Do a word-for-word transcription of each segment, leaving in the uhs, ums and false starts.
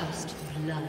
First blood.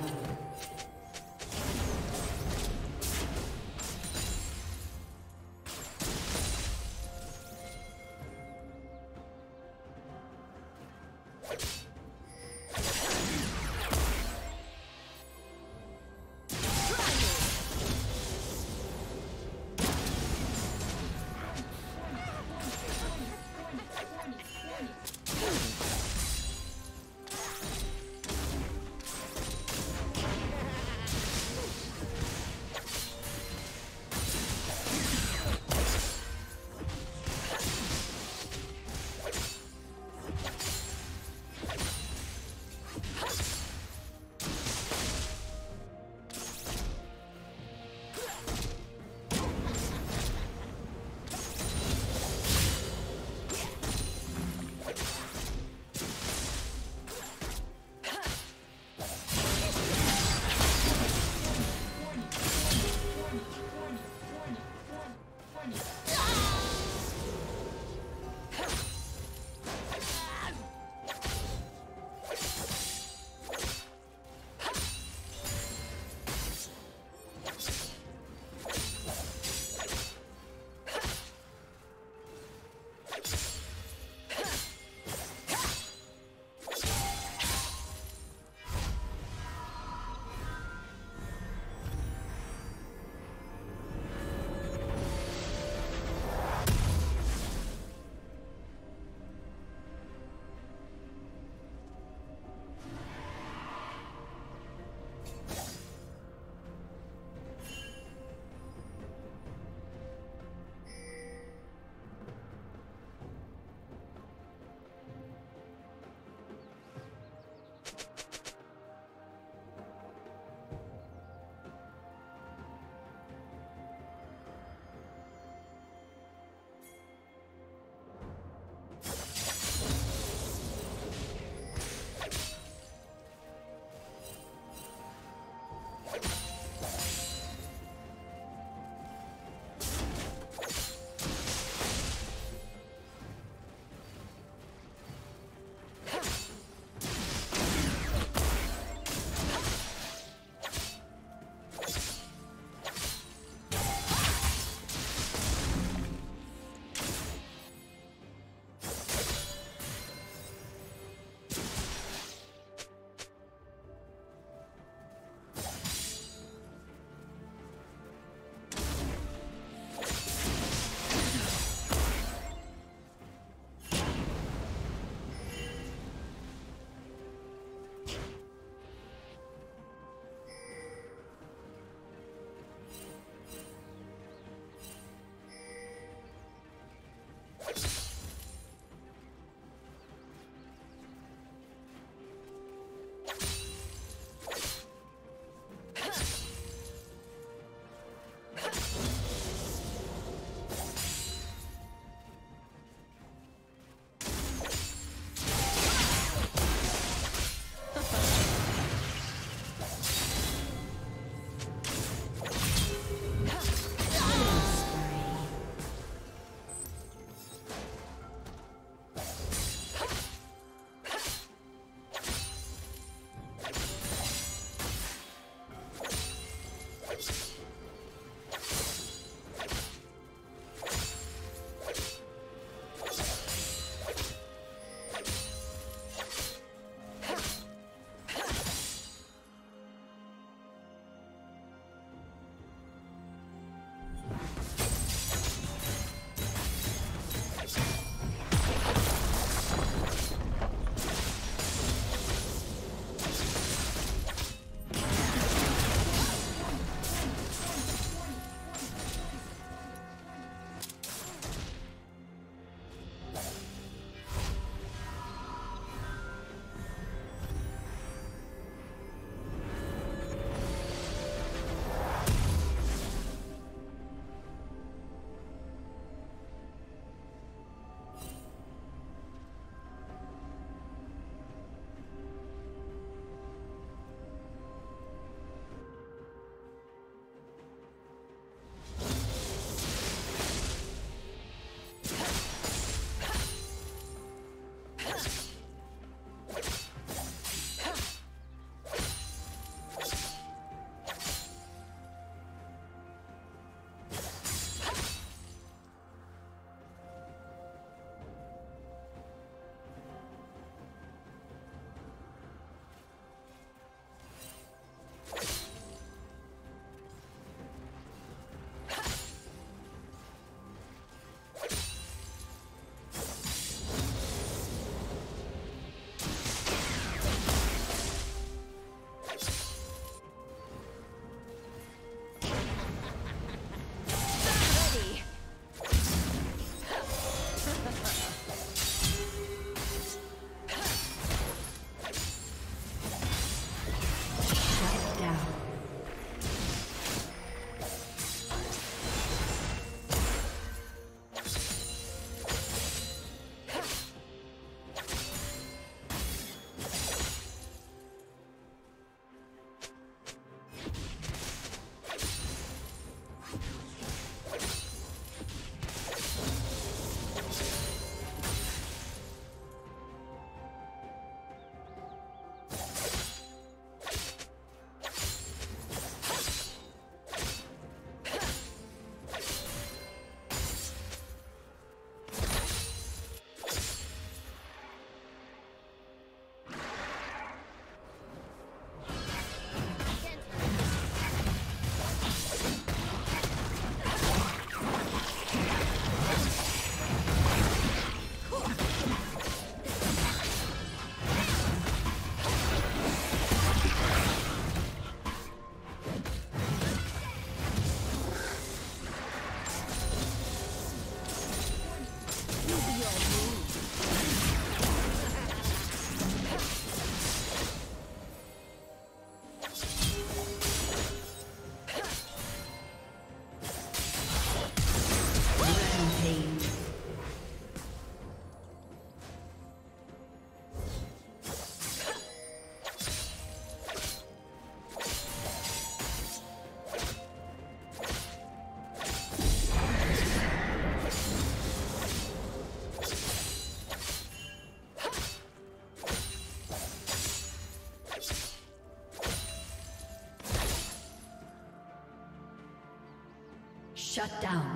Shut down.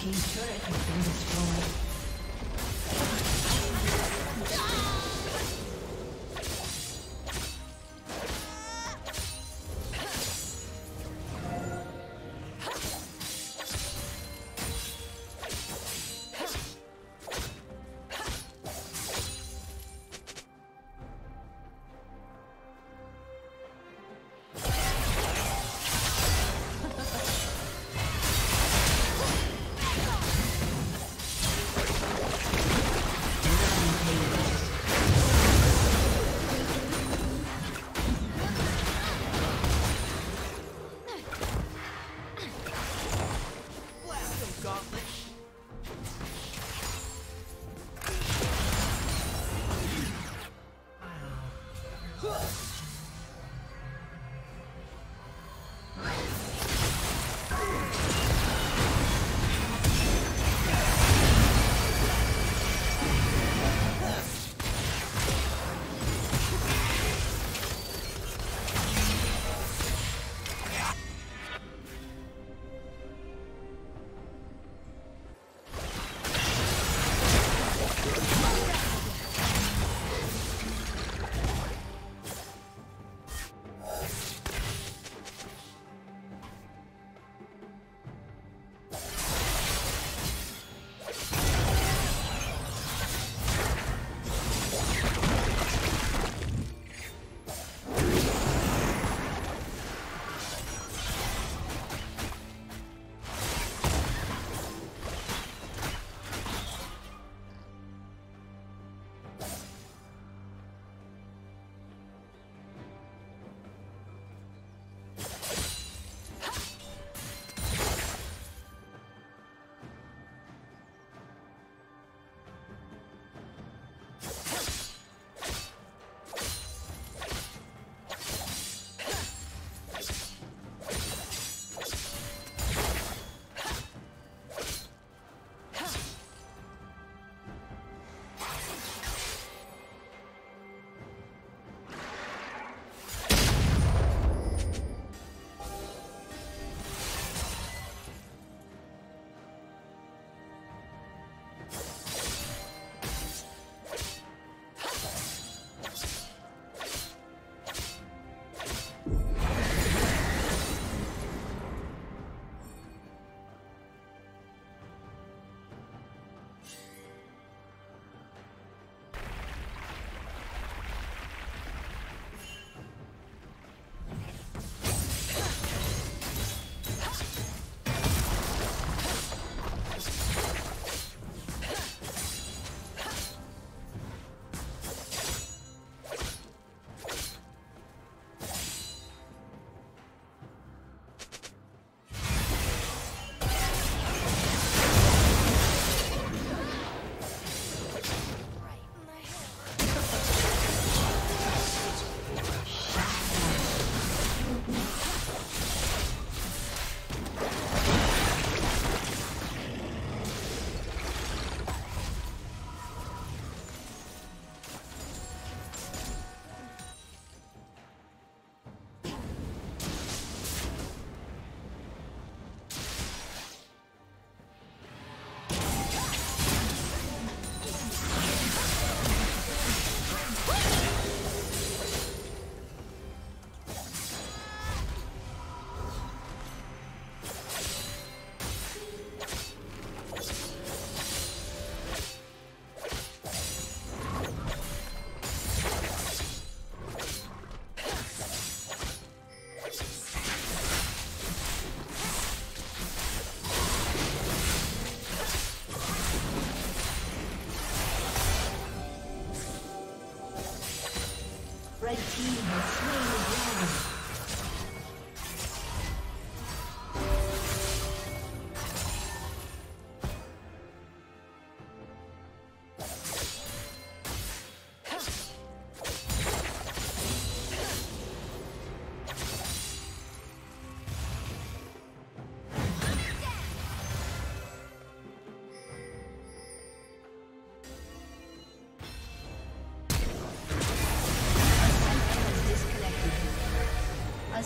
Team's turret has been destroyed.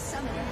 summoner